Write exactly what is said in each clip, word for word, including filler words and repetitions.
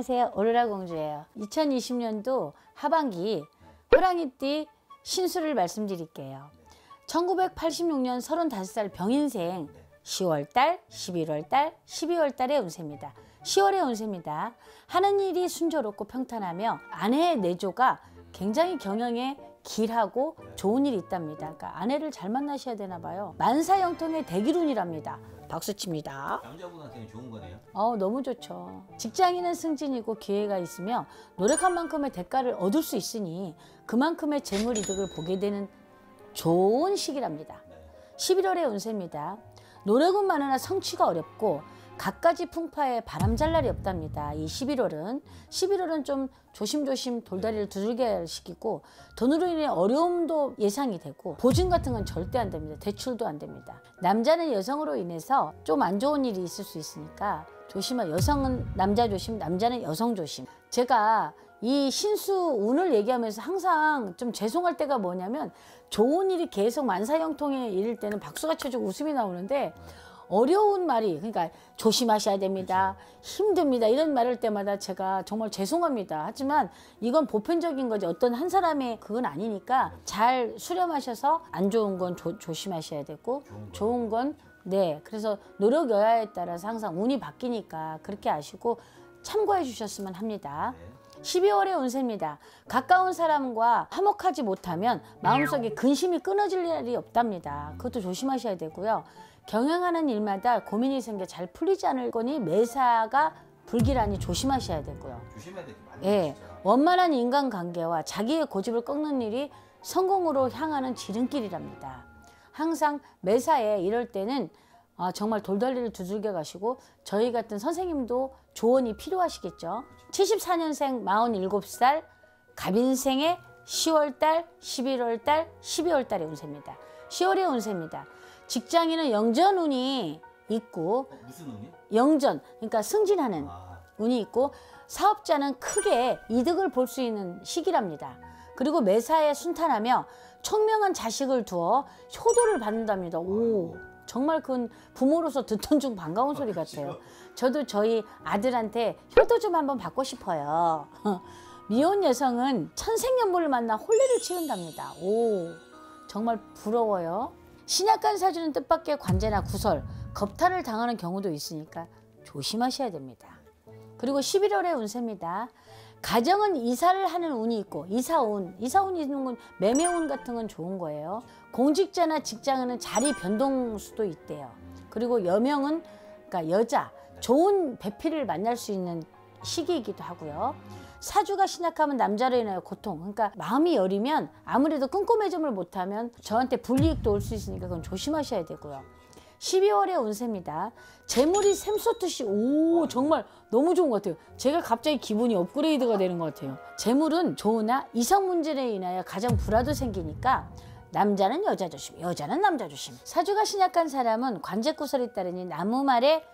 안녕하세요. 오로라 공주예요. 이천이십 년도 하반기 호랑이띠 신수를 말씀드릴게요. 천구백팔십육 년 서른다섯 살 병인생 시월달, 십일월달, 십이월달의 운세입니다. 시월의 운세입니다. 하는 일이 순조롭고 평탄하며 아내의 내조가 굉장히 경영에 길하고 좋은 일이 있답니다. 그러니까 아내를 잘 만나셔야 되나 봐요. 만사형통의 대기운이랍니다. 박수칩니다. 남자분한테는 좋은 거네요. 어, 너무 좋죠. 직장인은 승진이고 기회가 있으며 노력한 만큼의 대가를 얻을 수 있으니 그만큼의 재물 이득을 보게 되는 좋은 시기랍니다. 십일월의 운세입니다. 노력은 많으나 성취가 어렵고 갖가지 풍파에 바람잘 날이 없답니다. 이 십일월은 십일월은 좀 조심조심 돌다리를 두들겨야 할 시기고 돈으로 인해 어려움도 예상이 되고 보증 같은 건 절대 안 됩니다. 대출도 안 됩니다. 남자는 여성으로 인해서 좀 안 좋은 일이 있을 수 있으니까 조심하. 여성은 남자 조심, 남자는 여성 조심. 제가 이 신수 운을 얘기하면서 항상 좀 죄송할 때가 뭐냐면 좋은 일이 계속 만사형통에 이를 때는 박수가 쳐지고 웃음이 나오는데 어려운 말이, 그러니까 조심하셔야 됩니다, 힘듭니다 이런 말을 때마다 제가 정말 죄송합니다. 하지만 이건 보편적인 거지 어떤 한 사람의 그건 아니니까 잘 수렴하셔서 안 좋은 건 조, 조심하셔야 되고 좋은 건 네, 그래서 노력 여야에 따라서 항상 운이 바뀌니까 그렇게 아시고 참고해 주셨으면 합니다. 십이월의 운세입니다. 가까운 사람과 화목하지 못하면 마음속에 근심이 끊어질 일이 없답니다. 그것도 조심하셔야 되고요. 경영하는 일마다 고민이 생겨 잘 풀리지 않을 거니 매사가 불길하니 조심하셔야 되고요. 조심해야 되지 말고. 예, 원만한 인간관계와 자기의 고집을 꺾는 일이 성공으로 향하는 지름길이랍니다. 항상 매사에 이럴 때는 아, 정말 돌다리를 두들겨 가시고 저희 같은 선생님도 조언이 필요하시겠죠. 칠십사 년생 마흔일곱 살 갑인생의 시월달, 십일월달, 십이월달의 운세입니다. 시월의 운세입니다. 직장인은 영전 운이 있고 무슨 운이요? 영전, 그러니까 승진하는 아. 운이 있고 사업자는 크게 이득을 볼 수 있는 시기랍니다. 그리고 매사에 순탄하며 총명한 자식을 두어 효도를 받는답니다. 오. 정말 그건 부모로서 듣던 중 반가운 소리 같아요. 저도 저희 아들한테 효도 좀 한번 받고 싶어요. 미혼 여성은 천생연분을 만나 혼례를 치른답니다. 오, 정말 부러워요. 신약간 사주는 뜻밖의 관제나 구설, 겁탈을 당하는 경우도 있으니까 조심하셔야 됩니다. 그리고 십일월의 운세입니다. 가정은 이사를 하는 운이 있고 이사운, 이사운이 있는 건 매매운 같은 건 좋은 거예요. 공직자나 직장인은 자리 변동수도 있대요. 그리고 여명은 그러니까 여자, 좋은 배필을 만날 수 있는 시기이기도 하고요. 사주가 신약하면 남자로 인하여 고통, 그러니까 마음이 여리면 아무래도 꼼꼼해짐을 못하면 저한테 불이익도 올 수 있으니까 그건 조심하셔야 되고요. 십이월의 운세입니다. 재물이 샘솟듯이, 오, 정말 너무 좋은 것 같아요. 제가 갑자기 기분이 업그레이드가 되는 것 같아요. 재물은 좋으나 이성 문제로 인하여 가장 불화도 생기니까 남자는 여자 조심, 여자는 남자 조심. 사주가 신약한 사람은 관제구설이 따르니 남의 말에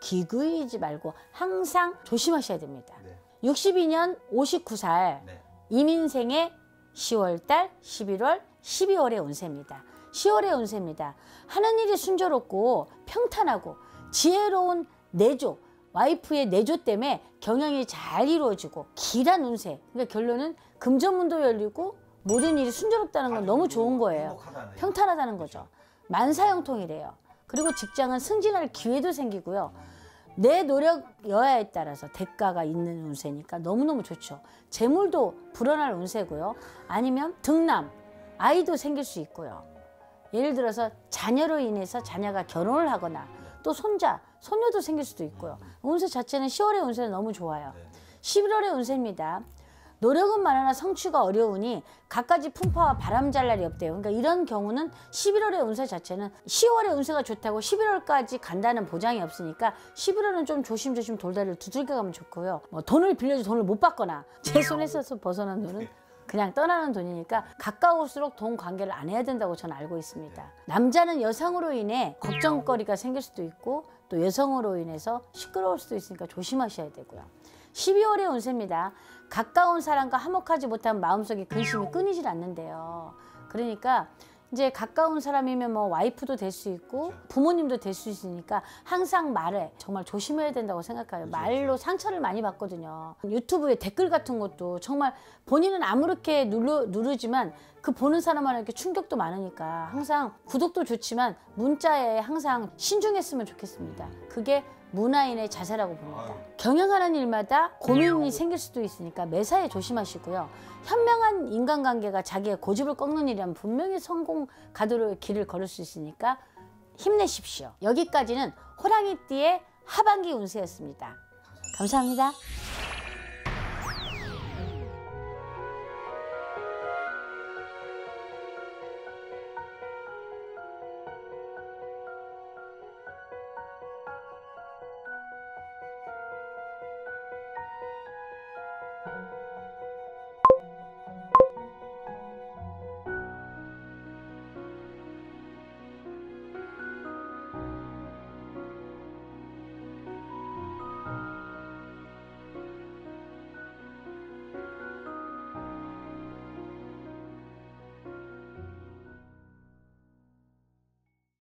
기그이지 말고 항상 조심하셔야 됩니다. 네. 육십이 년 오십구 살 네. 이민생의 시월달, 십일월, 십이월의 운세입니다. 시월의 운세입니다. 하는 일이 순조롭고 평탄하고 지혜로운 내조, 와이프의 내조 때문에 경영이 잘 이루어지고 길한 운세. 그러니까 결론은 금전문도 열리고 모든 일이 순조롭다는 건 너무 좋은 거예요. 평탄하다는 거죠. 만사형통이래요. 그리고 직장은 승진할 기회도 생기고요. 내 노력 여야에 따라서 대가가 있는 운세니까 너무너무 좋죠. 재물도 불어날 운세고요. 아니면 등남, 아이도 생길 수 있고요. 예를 들어서 자녀로 인해서 자녀가 결혼을 하거나 또 손자, 손녀도 생길 수도 있고요. 운세 자체는 시월의 운세는 너무 좋아요. 십일월의 운세입니다. 노력은 많으나 성취가 어려우니 갖가지 풍파와 바람잘 날이 없대요. 그러니까 이런 경우는 십일월의 운세 자체는 시월의 운세가 좋다고 십일월까지 간다는 보장이 없으니까 십일월은 좀 조심조심 돌다리를 두들겨가면 좋고요. 뭐 돈을 빌려줘 돈을 못 받거나 제 손에서 벗어난 돈은 그냥 떠나는 돈이니까 가까울수록 돈 관계를 안 해야 된다고 저는 알고 있습니다. 남자는 여성으로 인해 걱정거리가 생길 수도 있고 또 여성으로 인해서 시끄러울 수도 있으니까 조심하셔야 되고요. 십이월의 운세입니다. 가까운 사람과 화목하지 못한 마음속에 근심이 끊이질 않는데요. 그러니까 이제 가까운 사람이면 뭐 와이프도 될 수 있고 부모님도 될 수 있으니까 항상 말에 정말 조심해야 된다고 생각해요. 말로 상처를 많이 받거든요. 유튜브에 댓글 같은 것도 정말 본인은 아무렇게 누르, 누르지만 그 보는 사람한테 충격도 많으니까 항상 구독도 좋지만 문자에 항상 신중했으면 좋겠습니다. 그게 문화인의 자세라고 봅니다. 경영하는 일마다 고민이 생길 수도 있으니까 매사에 조심하시고요. 현명한 인간관계가 자기의 고집을 꺾는 일이라면 분명히 성공 가도록 길을 걸을 수 있으니까 힘내십시오. 여기까지는 호랑이띠의 하반기 운세였습니다. 감사합니다.